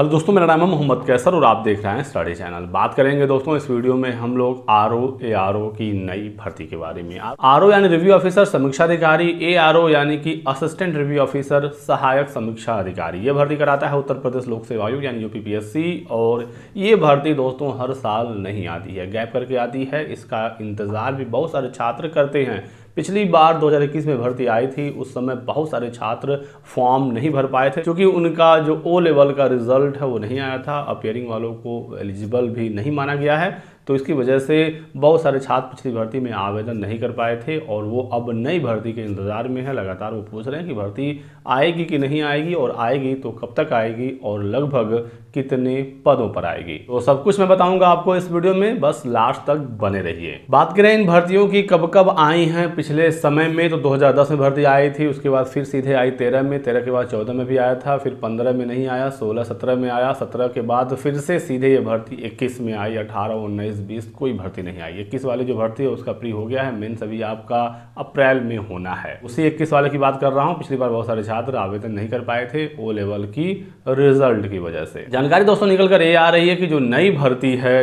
Hello दोस्तों, मेरा नाम है मोहम्मद कैसर और आप देख रहे हैं स्टडी चैनल। बात करेंगे दोस्तों इस वीडियो में हम लोग RO/ARO की नई भर्ती के बारे में। RO यानी रिव्यू ऑफिसर समीक्षा अधिकारी, ARO यानी कि असिस्टेंट रिव्यू ऑफिसर सहायक समीक्षा अधिकारी। ये भर्ती कराता है उत्तर प्रदेश लोक सेवा आयोग यानी UPPSC। और ये भर्ती दोस्तों हर साल नहीं आती है, गैप करके आती है। इसका इंतजार भी बहुत सारे छात्र करते हैं। पिछली बार 2021 में भर्ती आई थी, उस समय बहुत सारे छात्र फॉर्म नहीं भर पाए थे क्योंकि उनका जो O लेवल का रिजल्ट है वो नहीं आया था। अपियरिंग वालों को एलिजिबल भी नहीं माना गया है, तो इसकी वजह से बहुत सारे छात्र पिछली भर्ती में आवेदन नहीं कर पाए थे और वो अब नई भर्ती के इंतज़ार में है। लगातार वो पूछ रहे हैं कि भर्ती आएगी कि नहीं आएगी, और आएगी तो कब तक आएगी और लगभग कितने पदों पर आएगी। तो सब कुछ मैं बताऊंगा आपको इस वीडियो में, बस लास्ट तक बने रहिए। बात करें इन भर्तियों की कब कब आई हैं पिछले समय में, तो 2010 में भर्ती आई थी, उसके बाद फिर सीधे आई 13 में, 13 के बाद 14 में भी आया था, फिर 15 में नहीं आया, 16-17 में आया, 17 के बाद फिर से सीधे ये भर्ती 21 में आई, 18, 19, 20 कोई भर्ती नहीं आई। 21 वाली जो भर्ती है उसका प्री हो गया है, मेंस अभी आपका अप्रैल में होना है। उसी 21 वाले की बात कर रहा हूँ। पिछली बार बहुत सारे छात्र आवेदन नहीं कर पाए थे O लेवल की रिजल्ट की वजह से। जानकारी दोस्तों निकल कर ये आ रही है कि जो नई भर्ती है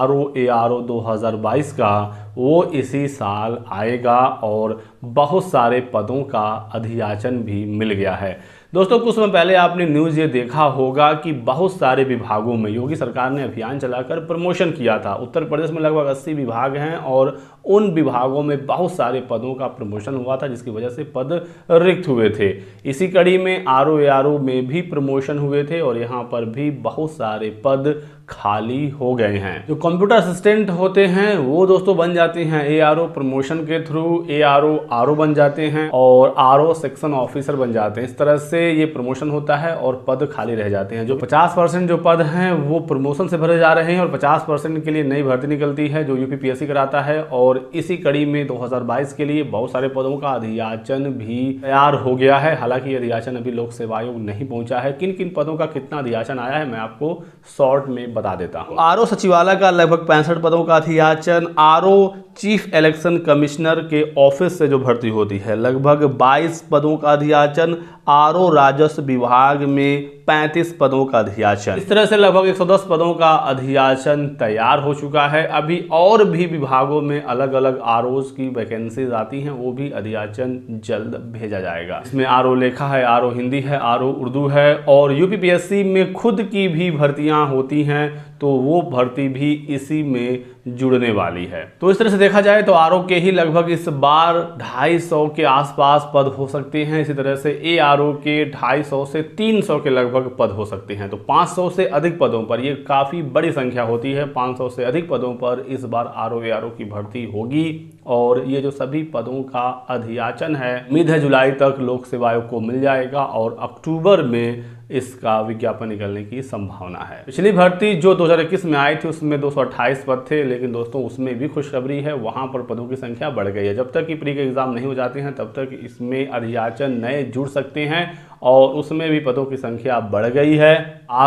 RO/ARO 2022 का, वो इसी साल आएगा और बहुत सारे पदों का अधियाचन भी मिल गया है। दोस्तों कुछ समय पहले आपने न्यूज़ ये देखा होगा कि बहुत सारे विभागों में योगी सरकार ने अभियान चलाकर प्रमोशन किया था। उत्तर प्रदेश में लगभग 80 विभाग हैं और उन विभागों में बहुत सारे पदों का प्रमोशन हुआ था, जिसकी वजह से पद रिक्त हुए थे। इसी कड़ी में RO/ARO में भी प्रमोशन हुए थे और यहाँ पर भी बहुत सारे पद खाली हो गए हैं। जो कंप्यूटर असिस्टेंट होते हैं वो दोस्तों बन जाते हैं ARO प्रमोशन के थ्रू, ARO RO बन जाते हैं और RO सेक्शन ऑफिसर बन जाते हैं। इस तरह से ये प्रमोशन होता है और पद खाली रह जाते हैं। जो 50% जो पद हैं वो प्रमोशन से भरे जा रहे हैं और 50% के लिए नई भर्ती निकलती है जो UPPSC कराता है। और इसी कड़ी में 2022 के लिए बहुत सारे पदों का अधियाचन भी तैयार हो गया है। हालांकि अधियाचन अभी लोक सेवा आयोग नहीं पहुंचा है। किन किन पदों का कितना अधियाचन आया है मैं आपको शॉर्ट में बता देता हूँ। RO सचिवालय का लगभग 65 पदों का अधियाचन, RO चीफ इलेक्शन कमिश्नर के ऑफिस से जो भर्ती होती है लगभग 22 पदों का अधियाचन, RO राजस्व विभाग में 35 पदों का अधियाचन, इस तरह से लगभग 110 पदों का अधियाचन तैयार हो चुका है। अभी और भी विभागों में अलग अलग ROs की वैकेंसीज आती हैं, वो भी अधियाचन जल्द भेजा जाएगा। इसमें RO लेखा है, RO हिंदी है, RO उर्दू है और UPPSC में खुद की भी भर्तियाँ होती हैं, तो वो भर्ती भी इसी में जुड़ने वाली है। तो इस तरह से देखा जाए तो RO के ही लगभग इस बार 250 के आसपास पद हो सकते हैं। इसी तरह से ARO के 250 से 300 के लगभग पद हो सकते हैं। तो 500 से अधिक पदों पर, ये काफ़ी बड़ी संख्या होती है, 500 से अधिक पदों पर इस बार RO/ARO की भर्ती होगी। और ये जो सभी पदों का अधियाचन है उम्मीद है जुलाई तक लोक सेवा आयोग को मिल जाएगा और अक्टूबर में इसका विज्ञापन निकलने की संभावना है। पिछली भर्ती जो 2021 में आई थी उसमें 228 पद थे, लेकिन दोस्तों उसमें भी खुशखबरी है, वहाँ पर पदों की संख्या बढ़ गई है। जब तक कि प्री के एग्ज़ाम नहीं हो जाते हैं तब तक इसमें अधियाचन नए जुड़ सकते हैं और उसमें भी पदों की संख्या बढ़ गई है।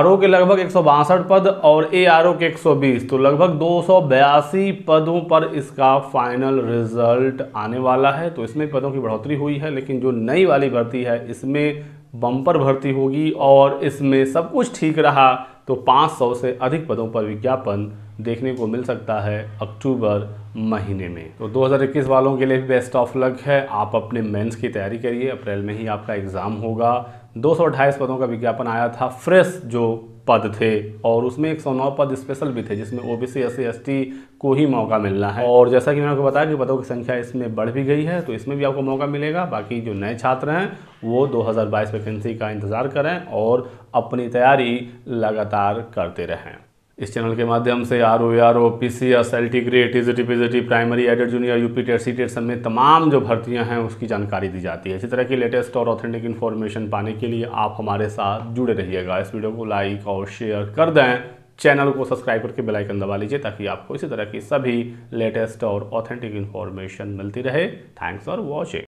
RO के लगभग 162 पद और ARO के 120, तो लगभग 282 पदों पर इसका फाइनल रिजल्ट आने वाला है। तो इसमें पदों की बढ़ोतरी हुई है, लेकिन जो नई वाली भर्ती है इसमें बम्पर भर्ती होगी। और इसमें सब कुछ ठीक रहा तो 500 से अधिक पदों पर विज्ञापन देखने को मिल सकता है अक्टूबर महीने में। तो 2021 वालों के लिए भी बेस्ट ऑफ लक है। आप अपने मेंस की तैयारी करिए, अप्रैल में ही आपका एग्ज़ाम होगा। 228 पदों का विज्ञापन आया था, फ्रेश जो पद थे, और उसमें 109 पद स्पेशल भी थे जिसमें OBC, SC, ST को ही मौका मिलना है। और जैसा कि मैंने आपको बताया कि पदों की संख्या इसमें बढ़ भी गई है, तो इसमें भी आपको मौका मिलेगा। बाकी जो नए छात्र हैं वो 2022 वैकेंसी का इंतज़ार करें और अपनी तैयारी लगातार करते रहें। इस चैनल के माध्यम से RO/ARO, PCS, LT Grade, TGT, PGT, primary, aided, junior, UPTET, CTET समेत तमाम जो भर्तियां हैं उसकी जानकारी दी जाती है। इसी तरह की लेटेस्ट और ऑथेंटिक इन्फॉर्मेशन पाने के लिए आप हमारे साथ जुड़े रहिएगा। इस वीडियो को लाइक और शेयर कर दें, चैनल को सब्सक्राइब करके बेल आइकन दबा लीजिए ताकि आपको इसी तरह की सभी लेटेस्ट और ऑथेंटिक इन्फॉर्मेशन मिलती रहे। Thanks for watching.